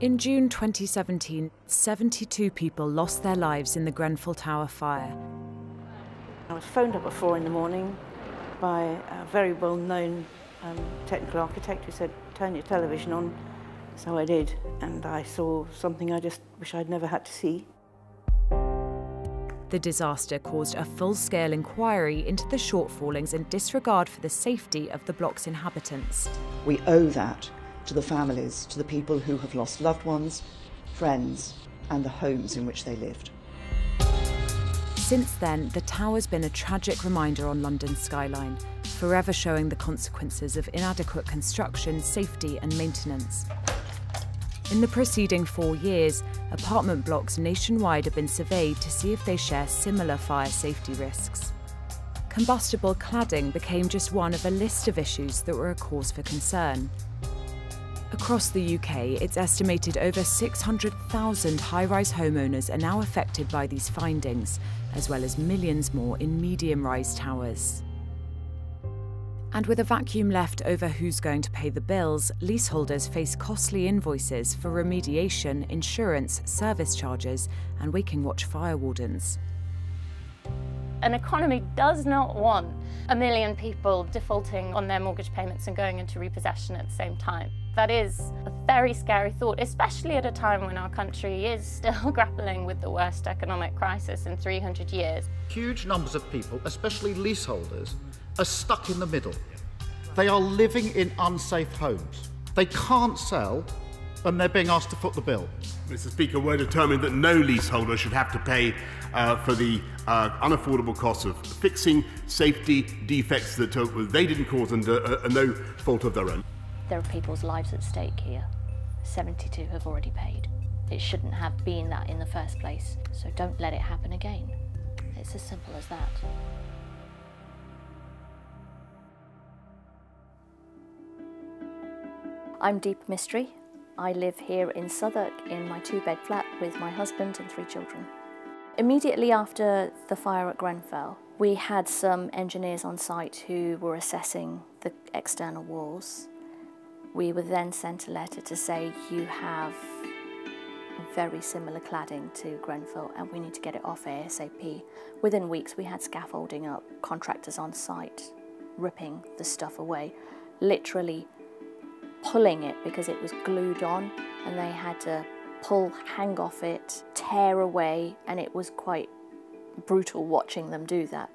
In June 2017, 72 people lost their lives in the Grenfell Tower fire. I was phoned up at 4 in the morning by a very well-known technical architect who said, "Turn your television on." So I did, and I saw something I just wish I'd never had to see. The disaster caused a full-scale inquiry into the shortfallings and disregard for the safety of the block's inhabitants. We owe that to the families, to the people who have lost loved ones, friends, and the homes in which they lived. Since then, the tower's been a tragic reminder on London's skyline, forever showing the consequences of inadequate construction, safety, and maintenance. In the preceding 4 years, apartment blocks nationwide have been surveyed to see if they share similar fire safety risks. Combustible cladding became just one of a list of issues that were a cause for concern. Across the UK, it's estimated over 600,000 high-rise homeowners are now affected by these findings, as well as millions more in medium-rise towers. And with a vacuum left over who's going to pay the bills, leaseholders face costly invoices for remediation, insurance, service charges, and Waking Watch fire wardens. An economy does not want 1 million people defaulting on their mortgage payments and going into repossession at the same time. That is a very scary thought, especially at a time when our country is still grappling with the worst economic crisis in 300 years. Huge numbers of people, especially leaseholders, are stuck in the middle. They are living in unsafe homes. They can't sell, and they're being asked to foot the bill. Mr. Speaker, we're determined that no leaseholder should have to pay for the unaffordable cost of fixing safety defects that they didn't cause under no fault of their own. There are people's lives at stake here. 72 have already paid. It shouldn't have been that in the first place, so don't let it happen again. It's as simple as that. I'm Deep Mystery. I live here in Southwark in my 2-bed flat with my husband and 3 children. Immediately after the fire at Grenfell, we had some engineers on site who were assessing the external walls. We were then sent a letter to say, "You have very similar cladding to Grenfell and we need to get it off ASAP." Within weeks we had scaffolding up, contractors on site, ripping the stuff away, literally pulling it because it was glued on, and they had to pull, hang off it, tear away, and it was quite brutal watching them do that.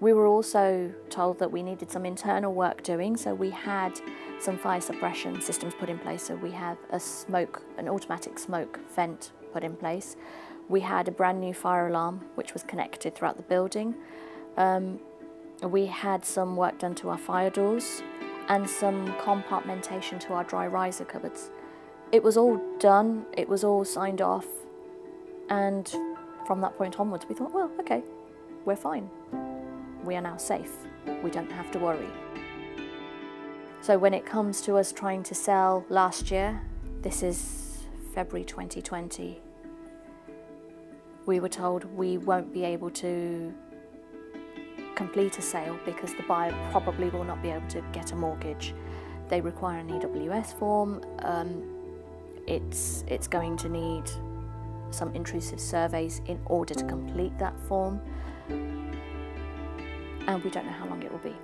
We were also told that we needed some internal work doing, so we had some fire suppression systems put in place. So we had a smoke, an automatic smoke vent put in place. We had a brand new fire alarm which was connected throughout the building. We had some work done to our fire doors and some compartmentation to our dry riser cupboards. It was all done, it was all signed off, and from that point onwards we thought, well, okay, we're fine. We are now safe, we don't have to worry. So when it comes to us trying to sell last year, this is February 2020, we were told we won't be able to complete a sale because the buyer probably will not be able to get a mortgage. They require an EWS form, it's going to need some intrusive surveys in order to complete that form, and we don't know how long it will be.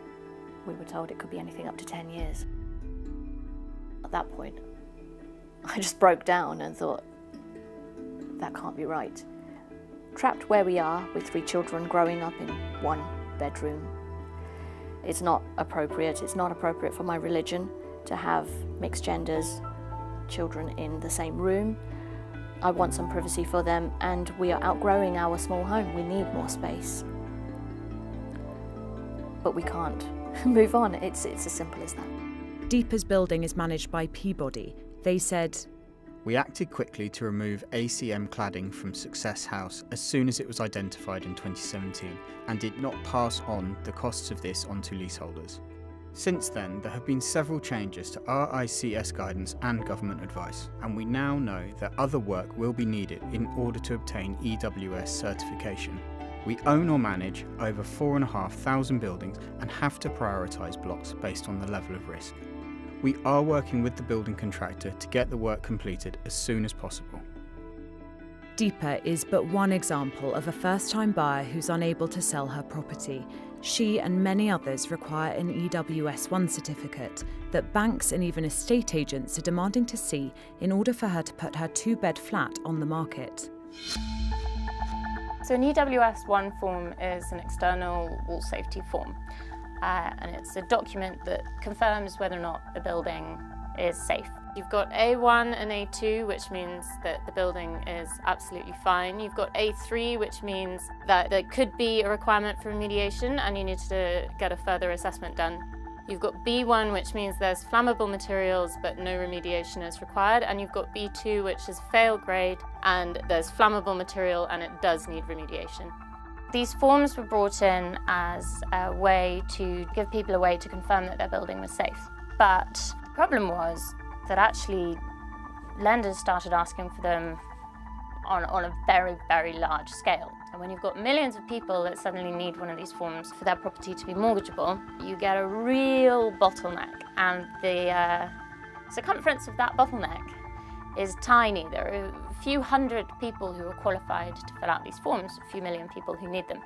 We were told it could be anything up to 10 years. At that point, I just broke down and thought, that can't be right. Trapped where we are with 3 children growing up in 1 bedroom. It's not appropriate. It's not appropriate for my religion to have mixed genders, children in the same room. I want some privacy for them, and we are outgrowing our small home. We need more space. But we can't move on. It's as simple as that. Deeper's building is managed by Peabody. They said, "We acted quickly to remove ACM cladding from Success House as soon as it was identified in 2017 and did not pass on the costs of this onto leaseholders. Since then, there have been several changes to RICS guidance and government advice, and we now know that other work will be needed in order to obtain EWS certification. We own or manage over 4,500 buildings and have to prioritise blocks based on the level of risk. We are working with the building contractor to get the work completed as soon as possible. Deepa is but one example of a first-time buyer who's unable to sell her property. She and many others require an EWS1 certificate that banks and even estate agents are demanding to see in order for her to put her two-bed flat on the market. So an EWS1 form is an external wall safety form, and it's a document that confirms whether or not a building is safe. You've got A1 and A2, which means that the building is absolutely fine. You've got A3, which means that there could be a requirement for remediation and you need to get a further assessment done. You've got B1, which means there's flammable materials but no remediation is required. And you've got B2, which is fail grade and there's flammable material and it does need remediation. These forms were brought in as a way to give people a way to confirm that their building was safe. But the problem was that actually lenders started asking for them on a very, very large scale. And when you've got millions of people that suddenly need one of these forms for their property to be mortgageable, you get a real bottleneck. And the circumference of that bottleneck is tiny. There are a few hundred people who are qualified to fill out these forms, a few million people who need them.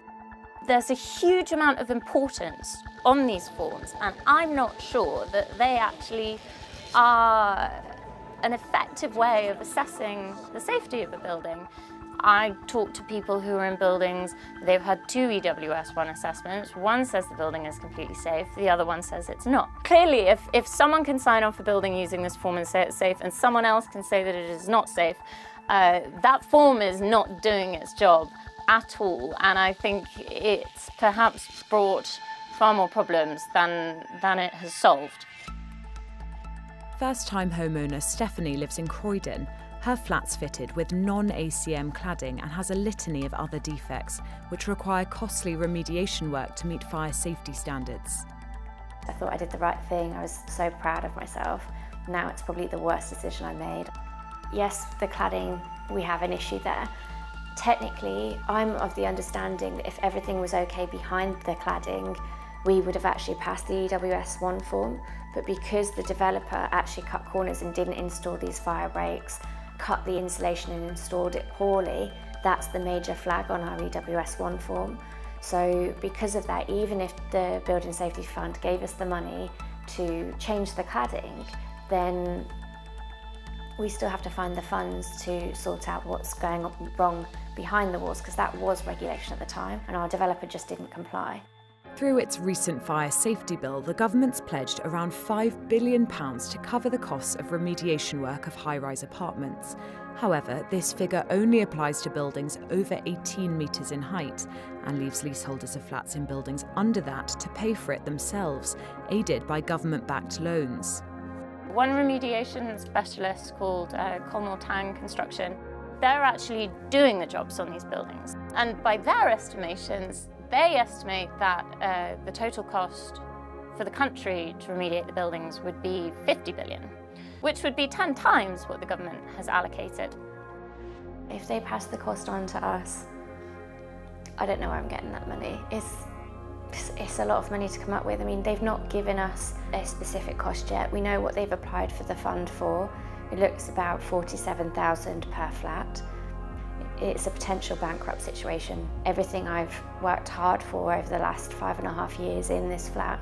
There's a huge amount of importance on these forms, and I'm not sure that they actually are an effective way of assessing the safety of a building. I talk to people who are in buildings, they've had two EWS1 assessments. One says the building is completely safe, the other one says it's not. Clearly, if someone can sign off a building using this form and say it's safe, and someone else can say that it is not safe, that form is not doing its job at all. And I think it's perhaps brought far more problems than it has solved. First-time homeowner Stephanie lives in Croydon. Her flat's fitted with non-ACM cladding and has a litany of other defects, which require costly remediation work to meet fire safety standards. I thought I did the right thing. I was so proud of myself. Now it's probably the worst decision I made. Yes, the cladding, we have an issue there. Technically, I'm of the understanding that if everything was okay behind the cladding, we would have actually passed the EWS1 form, but because the developer actually cut corners and didn't install these fire breaks, cut the insulation and installed it poorly, that's the major flag on our EWS1 form. So because of that, even if the Building Safety Fund gave us the money to change the cladding, then we still have to find the funds to sort out what's going wrong behind the walls, because that was regulation at the time, and our developer just didn't comply. Through its recent fire safety bill, the government's pledged around £5 billion to cover the costs of remediation work of high-rise apartments. However, this figure only applies to buildings over 18 metres in height and leaves leaseholders of flats in buildings under that to pay for it themselves, aided by government-backed loans. One remediation specialist called Colmore Tang Construction, they're actually doing the jobs on these buildings. And by their estimations, they estimate that the total cost for the country to remediate the buildings would be 50 billion, which would be 10 times what the government has allocated. If they pass the cost on to us, I don't know where I'm getting that money. It's a lot of money to come up with. I mean, they've not given us a specific cost yet. We know what they've applied for the fund for. It looks about 47,000 per flat. It's a potential bankrupt situation. Everything I've worked hard for over the last 5.5 years in this flat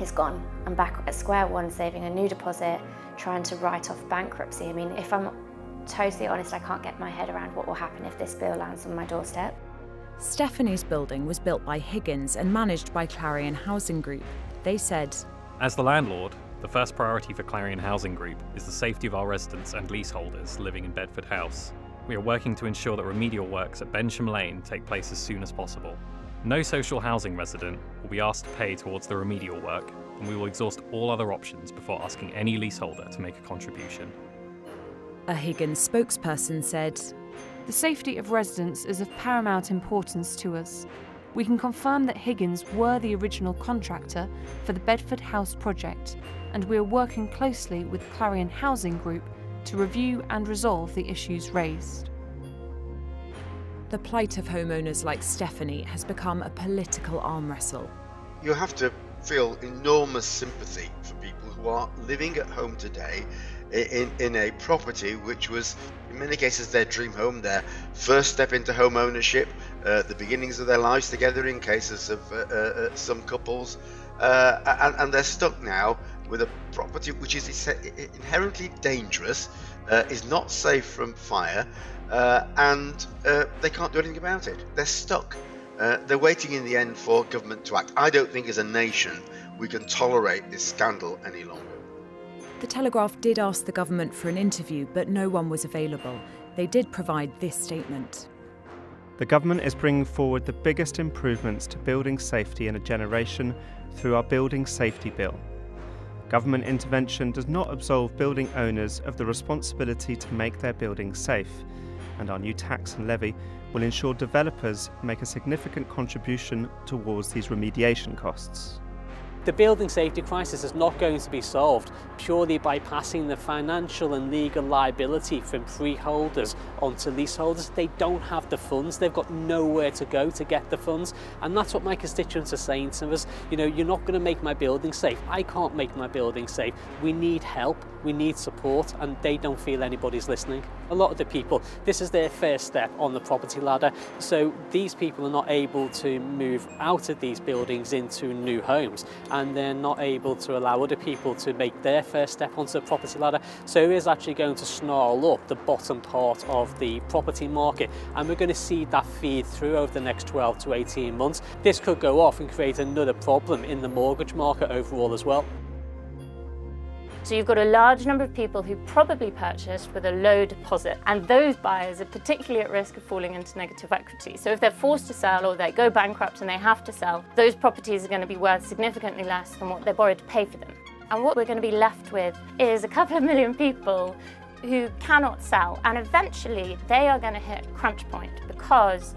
is gone. I'm back at square one, saving a new deposit, trying to write off bankruptcy. I mean, if I'm totally honest, I can't get my head around what will happen if this bill lands on my doorstep. Stephanie's building was built by Higgins and managed by Clarion Housing Group. They said, as the landlord, the first priority for Clarion Housing Group is the safety of our residents and leaseholders living in Bedford House. We are working to ensure that remedial works at Benham Lane take place as soon as possible. No social housing resident will be asked to pay towards the remedial work, and we will exhaust all other options before asking any leaseholder to make a contribution. A Higgins spokesperson said, the safety of residents is of paramount importance to us. We can confirm that Higgins were the original contractor for the Bedford House project, and we are working closely with Clarion Housing Group to review and resolve the issues raised. The plight of homeowners like Stephanie has become a political arm wrestle. You have to feel enormous sympathy for people who are living at home today in a property which was, in many cases, their dream home, their first step into home ownership, the beginnings of their lives together in cases of some couples, and they're stuck now with a property which is inherently dangerous, is not safe from fire, and they can't do anything about it. They're stuck. They're waiting in the end for government to act. I don't think as a nation we can tolerate this scandal any longer. The Telegraph did ask the government for an interview, but no one was available. They did provide this statement. The government is bringing forward the biggest improvements to building safety in a generation through our Building Safety Bill. Government intervention does not absolve building owners of the responsibility to make their buildings safe, and our new tax and levy will ensure developers make a significant contribution towards these remediation costs. The building safety crisis is not going to be solved purely by passing the financial and legal liability from freeholders onto leaseholders. They don't have the funds, they've got nowhere to go to get the funds, and that's what my constituents are saying to us. You know, you're not going to make my building safe. I can't make my building safe. We need help, we need support, and they don't feel anybody's listening. A lot of the people, this is their first step on the property ladder, so these people are not able to move out of these buildings into new homes, and they're not able to allow other people to make their first step onto the property ladder. So it is actually going to snarl up the bottom part of the property market, and we're going to see that feed through over the next 12 to 18 months. This could go off and create another problem in the mortgage market overall as well. So you've got a large number of people who probably purchased with a low deposit, and those buyers are particularly at risk of falling into negative equity. So if they're forced to sell or they go bankrupt and they have to sell, those properties are going to be worth significantly less than what they borrowed to pay for them. And what we're going to be left with is a couple of million people who cannot sell, and eventually they are going to hit crunch point, because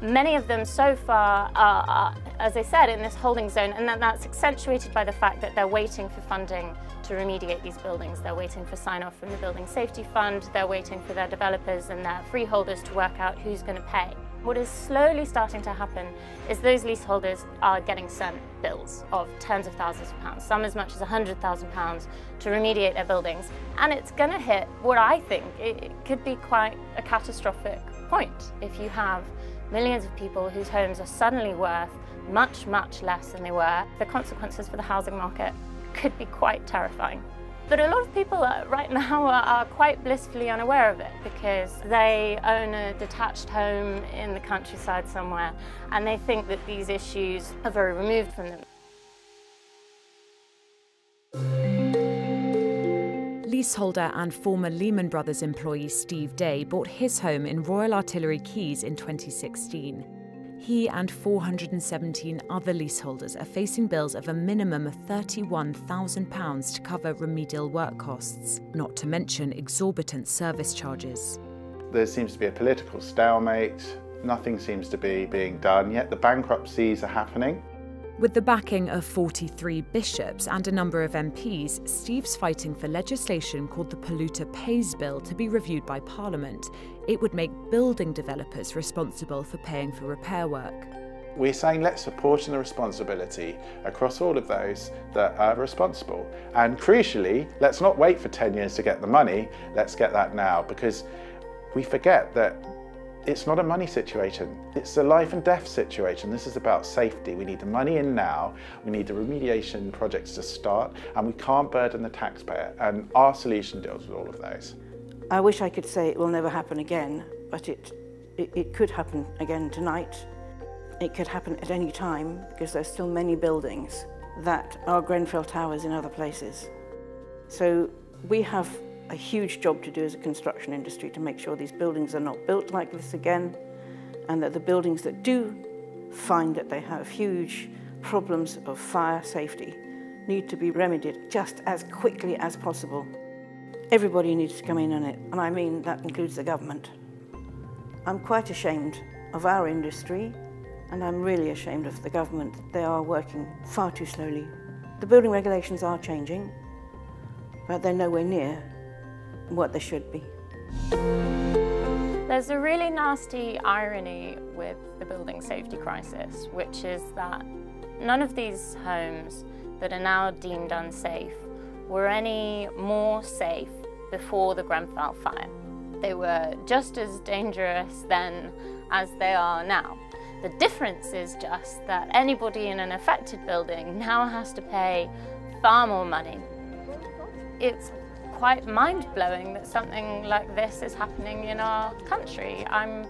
many of them so far are, as I said, in this holding zone, and that's accentuated by the fact that they're waiting for funding to remediate these buildings. They're waiting for sign-off from the Building Safety Fund, they're waiting for their developers and their freeholders to work out who's going to pay. What is slowly starting to happen is those leaseholders are getting sent bills of tens of thousands of pounds, some as much as £100,000 to remediate their buildings, and it's going to hit what I think it could be quite a catastrophic point if you have millions of people whose homes are suddenly worth much, much less than they were. The consequences for the housing market could be quite terrifying. But a lot of people right now are quite blissfully unaware of it, because they own a detached home in the countryside somewhere, and they think that these issues are very removed from them. Leaseholder and former Lehman Brothers employee Steve Day bought his home in Royal Artillery Keys in 2016. He and 417 other leaseholders are facing bills of a minimum of £31,000 to cover remedial work costs, not to mention exorbitant service charges. There seems to be a political stalemate. Nothing seems to be being done, yet the bankruptcies are happening. With the backing of 43 bishops and a number of MPs, Steve's fighting for legislation called the Polluter Pays Bill to be reviewed by Parliament. It would make building developers responsible for paying for repair work. We're saying let's apportion the responsibility across all of those that are responsible. And crucially, let's not wait for 10 years to get the money, let's get that now, because we forget that it's not a money situation, it's a life and death situation. This is about safety. We need the money in now, we need the remediation projects to start, and we can't burden the taxpayer, and our solution deals with all of those. I wish I could say it will never happen again, but it could happen again tonight. It could happen at any time, because there's still many buildings that are Grenfell Towers in other places. So we have a huge job to do as a construction industry to make sure these buildings are not built like this again, and that the buildings that do find that they have huge problems of fire safety need to be remedied just as quickly as possible. Everybody needs to come in on it, and I mean that includes the government. I'm quite ashamed of our industry, and I'm really ashamed of the government. They are working far too slowly. The building regulations are changing, but they're nowhere near what they should be. There's a really nasty irony with the building safety crisis, which is that None of these homes that are now deemed unsafe were any more safe before the Grenfell fire. They were just as dangerous then as they are now. The difference is just that anybody in an affected building now has to pay far more money. It's quite mind-blowing that something like this is happening in our country. I'm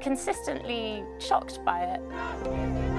consistently shocked by it.